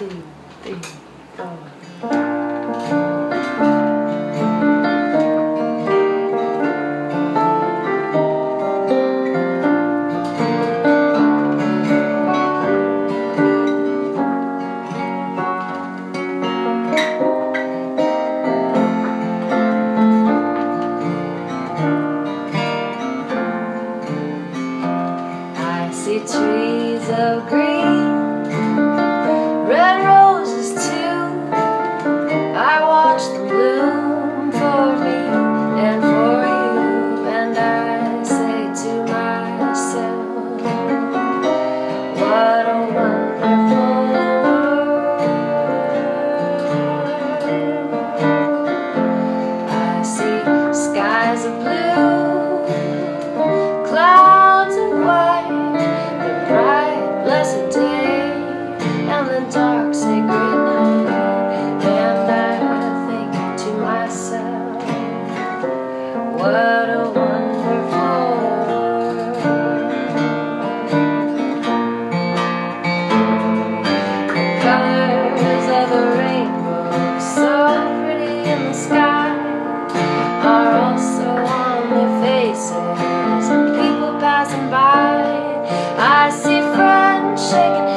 3, 4, 5. Trees of green, red roses too. I watch them bloom for me and for you, and I say to myself, what a wonderful world. I see skies of blue, clouds of white, blessed day and the dark sacred night, and I think to myself, what a wonderful world. The colors of the rainbow, so pretty in the sky, are also on their faces of people passing by. I see friends shaking